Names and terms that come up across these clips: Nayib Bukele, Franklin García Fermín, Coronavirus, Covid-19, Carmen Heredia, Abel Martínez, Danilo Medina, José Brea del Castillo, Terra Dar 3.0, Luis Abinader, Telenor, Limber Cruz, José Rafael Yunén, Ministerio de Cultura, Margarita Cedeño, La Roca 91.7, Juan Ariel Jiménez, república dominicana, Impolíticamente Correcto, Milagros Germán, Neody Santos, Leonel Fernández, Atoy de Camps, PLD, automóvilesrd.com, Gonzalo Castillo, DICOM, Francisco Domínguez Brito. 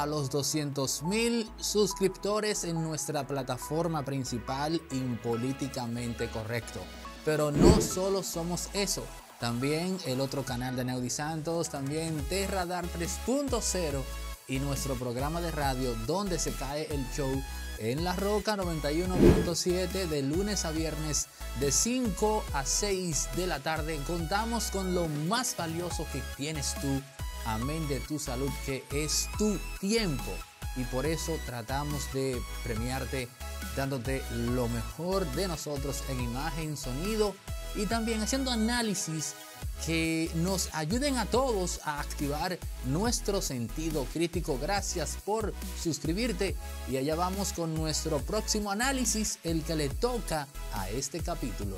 a los 200,000 suscriptores en nuestra plataforma principal Impolíticamente Correcto. Pero no solo somos eso, también el otro canal de Neody Santos, también Terra Dar 3.0 y nuestro programa de radio donde se cae el show en La Roca 91.7 de lunes a viernes de 5 a 6 de la tarde. Contamos con lo más valioso que tienes tú, amén de tu salud, que es tu tiempo. Y por eso tratamos de premiarte dándote lo mejor de nosotros en imagen, sonido y también haciendo análisis que nos ayuden a todos a activar nuestro sentido crítico. Gracias por suscribirte y allá vamos con nuestro próximo análisis, el que le toca a este capítulo.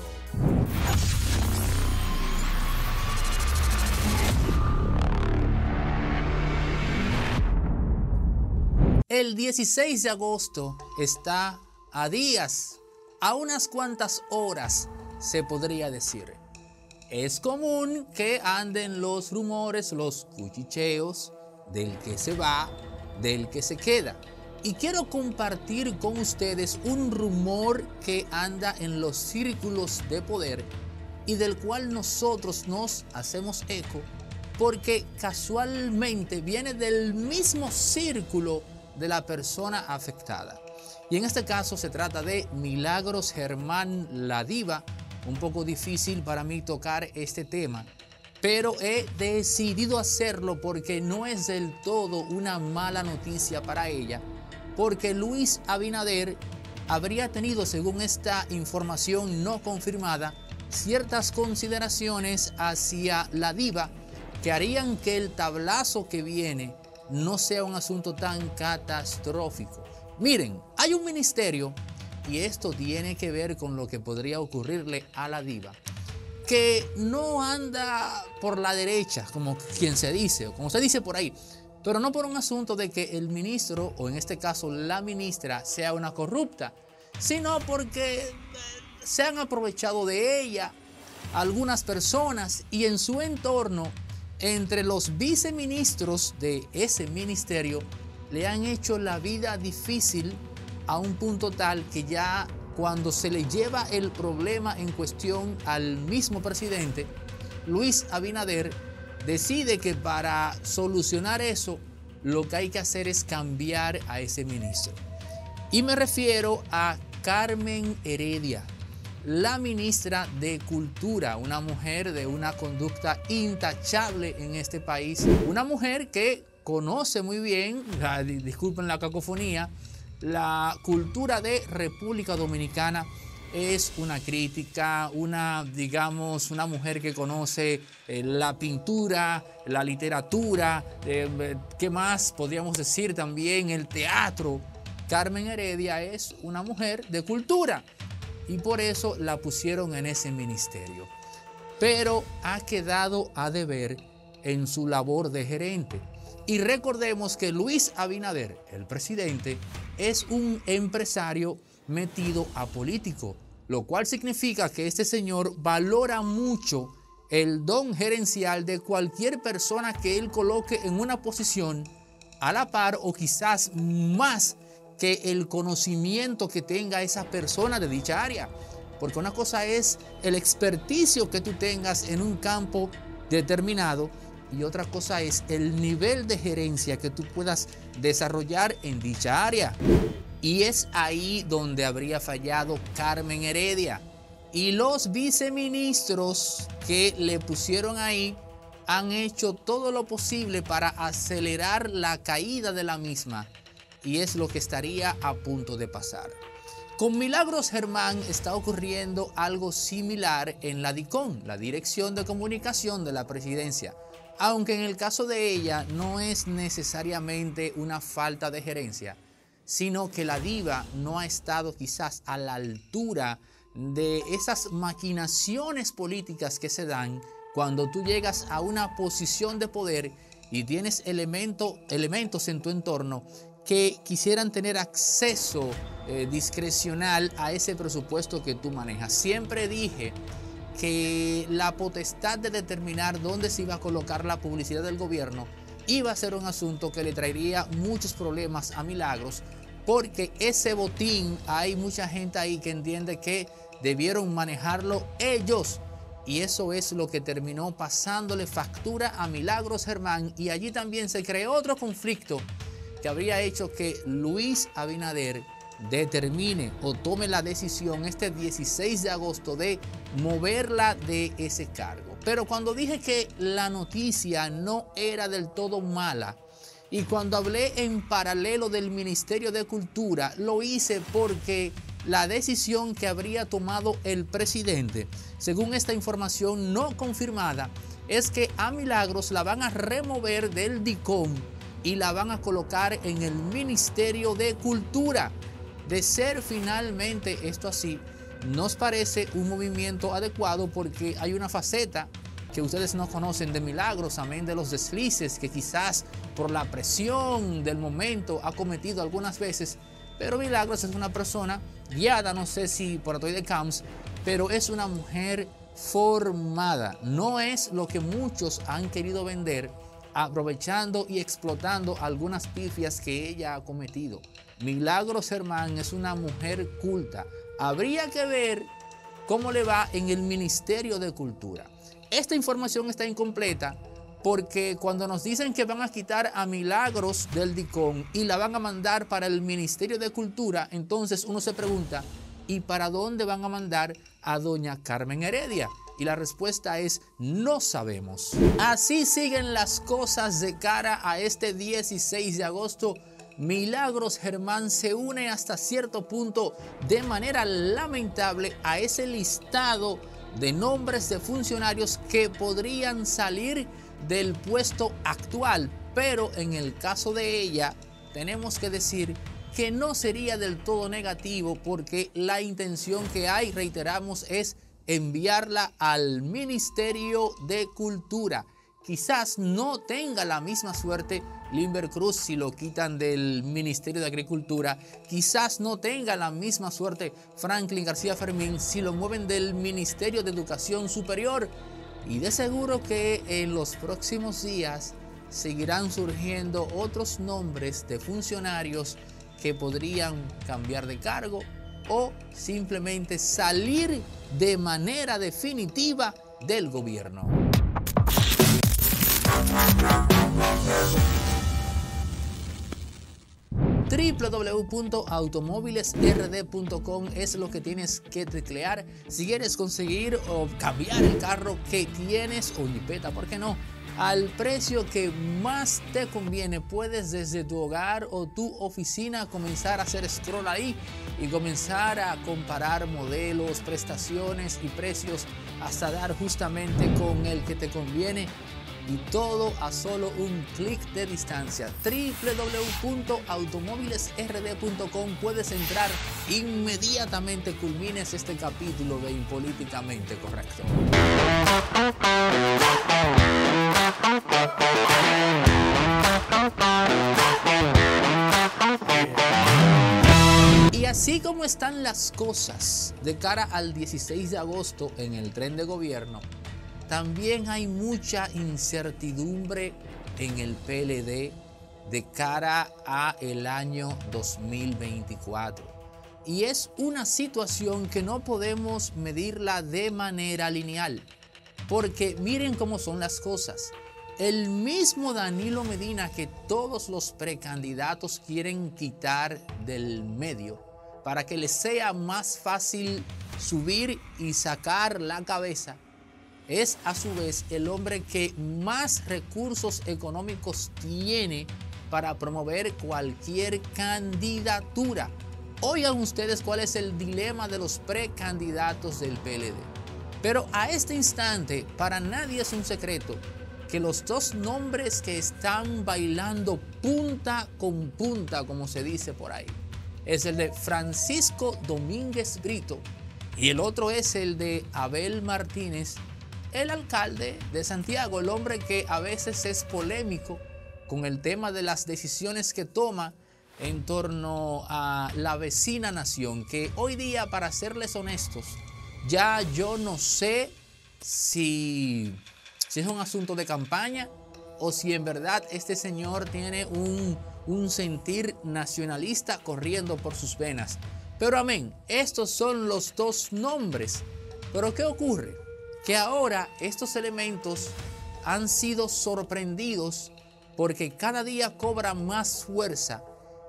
El 16 de agosto está a días, a unas cuantas horas, se podría decir. Es común que anden los rumores, los cuchicheos del que se va, del que se queda. Y quiero compartir con ustedes un rumor que anda en los círculos de poder y del cual nosotros nos hacemos eco porque casualmente viene del mismo círculo de la persona afectada. Y en este caso se trata de Milagros Germán, la diva. Un poco difícil para mí tocar este tema, pero he decidido hacerlo porque no es del todo una mala noticia para ella, porque Luis Abinader habría tenido, según esta información no confirmada, ciertas consideraciones hacia la diva que harían que el tablazo que viene no sea un asunto tan catastrófico. Miren, hay un ministerio, y esto tiene que ver con lo que podría ocurrirle a la diva, que no anda por la derecha, como quien se dice, o como se dice por ahí, pero no por un asunto de que el ministro, o en este caso la ministra, sea una corrupta, sino porque se han aprovechado de ella algunas personas y en su entorno, entre los viceministros de ese ministerio, le han hecho la vida difícil a un punto tal que ya cuando se le lleva el problema en cuestión al mismo presidente, Luis Abinader decide que para solucionar eso, lo que hay que hacer es cambiar a ese ministro. Y me refiero a Carmen Heredia, la ministra de Cultura, una mujer de una conducta intachable en este país, una mujer que conoce muy bien, disculpen la cacofonía, la cultura de República Dominicana. Es una crítica, digamos, una mujer que conoce la pintura, la literatura, ¿qué más podríamos decir? También el teatro. Carmen Heredia es una mujer de cultura y por eso la pusieron en ese ministerio. Pero ha quedado a deber en su labor de gerente. Y recordemos que Luis Abinader, el presidente, es un empresario metido a político, lo cual significa que este señor valora mucho el don gerencial de cualquier persona que él coloque en una posición a la par o quizás más que el conocimiento que tenga esa persona de dicha área. Porque una cosa es el experticio que tú tengas en un campo determinado y otra cosa es el nivel de gerencia que tú puedas desarrollar en dicha área. Y es ahí donde habría fallado Carmen Heredia. Y los viceministros que le pusieron ahí han hecho todo lo posible para acelerar la caída de la misma. Y es lo que estaría a punto de pasar. Con Milagros Germán está ocurriendo algo similar en la DICOM, la Dirección de Comunicación de la Presidencia. Aunque en el caso de ella no es necesariamente una falta de gerencia, sino que la diva no ha estado quizás a la altura de esas maquinaciones políticas que se dan cuando tú llegas a una posición de poder y tienes elementos en tu entorno que quisieran tener acceso discrecional a ese presupuesto que tú manejas. Siempre dije que la potestad de determinar dónde se iba a colocar la publicidad del gobierno iba a ser un asunto que le traería muchos problemas a Milagros, porque ese botín, hay mucha gente ahí que entiende que debieron manejarlo ellos. Y eso es lo que terminó pasándole factura a Milagros Germán. Y allí también se creó otro conflicto que habría hecho que Luis Abinader determine o tome la decisión este 16 de agosto de moverla de ese cargo. Pero cuando dije que la noticia no era del todo mala y cuando hablé en paralelo del Ministerio de Cultura, lo hice porque la decisión que habría tomado el presidente, según esta información no confirmada, es que a Milagros la van a remover del DICOM y la van a colocar en el Ministerio de Cultura. De ser finalmente esto así, nos parece un movimiento adecuado porque hay una faceta que ustedes no conocen de Milagros, amén de los deslices que quizás por la presión del momento ha cometido algunas veces. Pero Milagros es una persona guiada, no sé si por Atoy de Camps, pero es una mujer formada. No es lo que muchos han querido vender, aprovechando y explotando algunas pifias que ella ha cometido. Milagros Germán es una mujer culta. Habría que ver cómo le va en el Ministerio de Cultura. Esta información está incompleta porque cuando nos dicen que van a quitar a Milagros del DICOM y la van a mandar para el Ministerio de Cultura, entonces uno se pregunta, ¿y para dónde van a mandar a doña Carmen Heredia? Y la respuesta es, no sabemos. Así siguen las cosas de cara a este 16 de agosto. Milagros Germán se une hasta cierto punto de manera lamentable a ese listado de nombres de funcionarios que podrían salir del puesto actual, pero en el caso de ella tenemos que decir que no sería del todo negativo porque la intención que hay, reiteramos, es enviarla al Ministerio de Cultura. Quizás no tenga la misma suerte Limber Cruz si lo quitan del Ministerio de Agricultura. Quizás no tenga la misma suerte Franklin García Fermín si lo mueven del Ministerio de Educación Superior. Y de seguro que en los próximos días seguirán surgiendo otros nombres de funcionarios que podrían cambiar de cargo o simplemente salir de manera definitiva del gobierno. www.automóvilesrd.com es lo que tienes que teclear si quieres conseguir o cambiar el carro que tienes o jipeta, ¿por qué no? Al precio que más te conviene. Puedes desde tu hogar o tu oficina comenzar a hacer scroll ahí y comenzar a comparar modelos, prestaciones y precios hasta dar justamente con el que te conviene. Y todo a solo un clic de distancia. www.automóvilesrd.com. Puedes entrar inmediatamente. Culmines este capítulo de Impolíticamente Correcto. Y así como están las cosas de cara al 16 de agosto en el tren de gobierno, también hay mucha incertidumbre en el PLD de cara a el año 2024. Y es una situación que no podemos medirla de manera lineal. Porque miren cómo son las cosas. El mismo Danilo Medina que todos los precandidatos quieren quitar del medio para que les sea más fácil subir y sacar la cabeza, es a su vez el hombre que más recursos económicos tiene para promover cualquier candidatura. Oigan ustedes cuál es el dilema de los precandidatos del PLD. Pero a este instante, para nadie es un secreto que los dos nombres que están bailando punta con punta, como se dice por ahí, es el de Francisco Domínguez Brito y el otro es el de Abel Martínez, el alcalde de Santiago, el hombre que a veces es polémico con el tema de las decisiones que toma en torno a la vecina nación, que hoy día, para serles honestos, ya yo no sé si es un asunto de campaña o si en verdad este señor tiene un sentir nacionalista corriendo por sus venas. Pero amén, estos son los dos nombres. Pero ¿qué ocurre? Que ahora estos elementos han sido sorprendidos porque cada día cobra más fuerza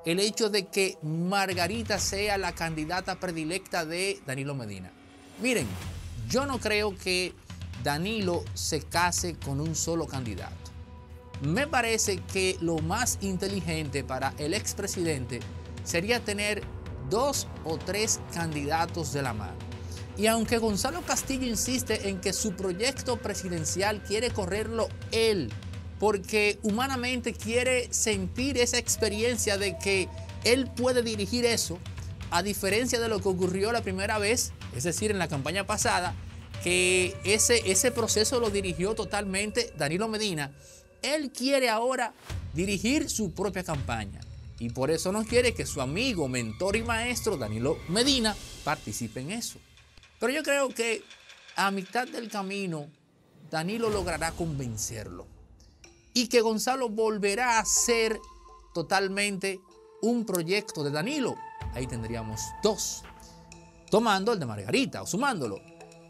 el hecho de que Margarita sea la candidata predilecta de Danilo Medina. Miren, yo no creo que Danilo se case con un solo candidato. Me parece que lo más inteligente para el expresidente sería tener 2 o 3 candidatos de la mano. Y aunque Gonzalo Castillo insiste en que su proyecto presidencial quiere correrlo él, porque humanamente quiere sentir esa experiencia de que él puede dirigir eso, a diferencia de lo que ocurrió la primera vez, es decir, en la campaña pasada, que ese proceso lo dirigió totalmente Danilo Medina, él quiere ahora dirigir su propia campaña. Y por eso no quiere que su amigo, mentor y maestro Danilo Medina participe en eso. Pero yo creo que a mitad del camino Danilo logrará convencerlo y que Gonzalo volverá a ser totalmente un proyecto de Danilo. Ahí tendríamos 2, tomando el de Margarita o sumándolo.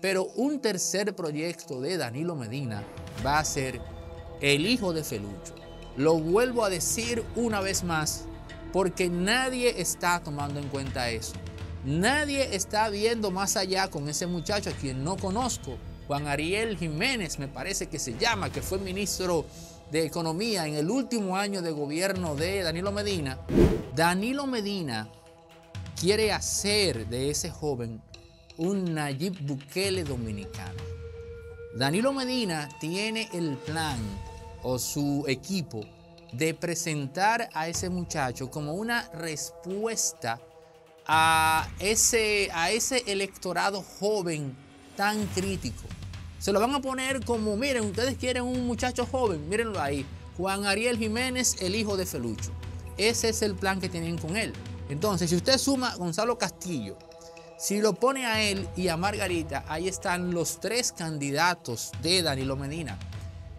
Pero un tercer proyecto de Danilo Medina va a ser el hijo de Felucho. Lo vuelvo a decir una vez más porque nadie está tomando en cuenta eso. Nadie está viendo más allá con ese muchacho a quien no conozco, Juan Ariel Jiménez me parece que se llama, que fue ministro de Economía en el último año de gobierno de Danilo Medina. Danilo Medina quiere hacer de ese joven un Nayib Bukele dominicano. Danilo Medina tiene el plan, o su equipo, de presentar a ese muchacho como una respuesta a ese electorado joven tan crítico. Se lo van a poner como, miren, ustedes quieren un muchacho joven, mírenlo ahí, Juan Ariel Jiménez, el hijo de Felucho. Ese es el plan que tienen con él. Entonces, si usted suma a Gonzalo Castillo, si lo pone a él y a Margarita, ahí están los 3 candidatos de Danilo Medina.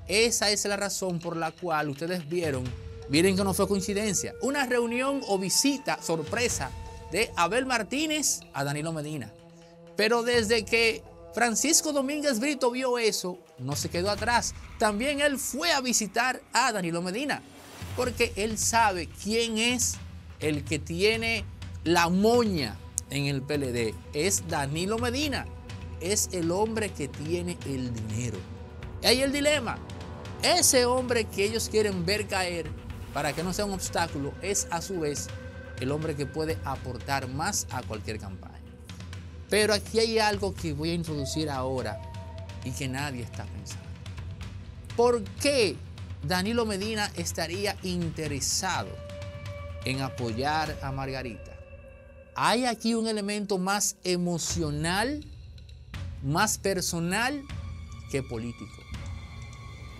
Esa es la razón por la cual ustedes vieron, miren que no fue coincidencia, una reunión o visita sorpresa de Abel Martínez a Danilo Medina. Pero desde que Francisco Domínguez Brito vio eso, no se quedó atrás. También él fue a visitar a Danilo Medina, porque él sabe quién es el que tiene la moña en el PLD. Es Danilo Medina, es el hombre que tiene el dinero. Y ahí el dilema, ese hombre que ellos quieren ver caer para que no sea un obstáculo, es a su vez el hombre que puede aportar más a cualquier campaña. Pero aquí hay algo que voy a introducir ahora y que nadie está pensando. ¿Por qué Danilo Medina estaría interesado en apoyar a Margarita? Hay aquí un elemento más emocional, más personal que político.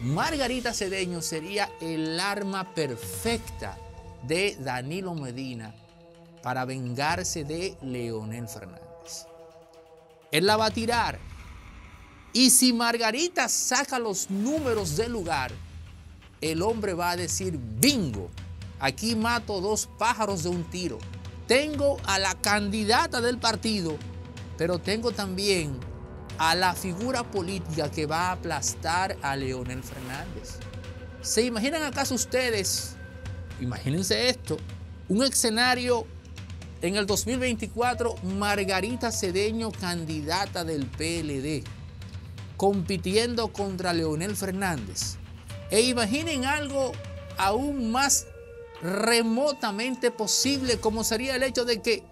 Margarita Cedeño sería el arma perfecta de Danilo Medina para vengarse de Leonel Fernández. Él la va a tirar. Y si Margarita saca los números del lugar, el hombre va a decir, bingo, aquí mato 2 pájaros de un tiro. Tengo a la candidata del partido, pero tengo también a la figura política que va a aplastar a Leonel Fernández. ¿Se imaginan acaso ustedes? Imagínense esto, un escenario en el 2024, Margarita Cedeño, candidata del PLD, compitiendo contra Leonel Fernández. E imaginen algo aún más remotamente posible, como sería el hecho de que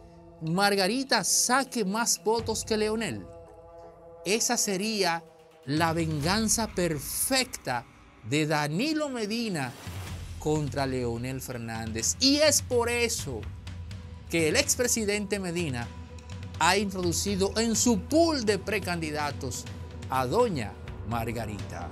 Margarita saque más votos que Leonel. Esa sería la venganza perfecta de Danilo Medina contra Leonel Fernández. Y es por eso que el expresidente Medina ha introducido en su pool de precandidatos a doña Margarita.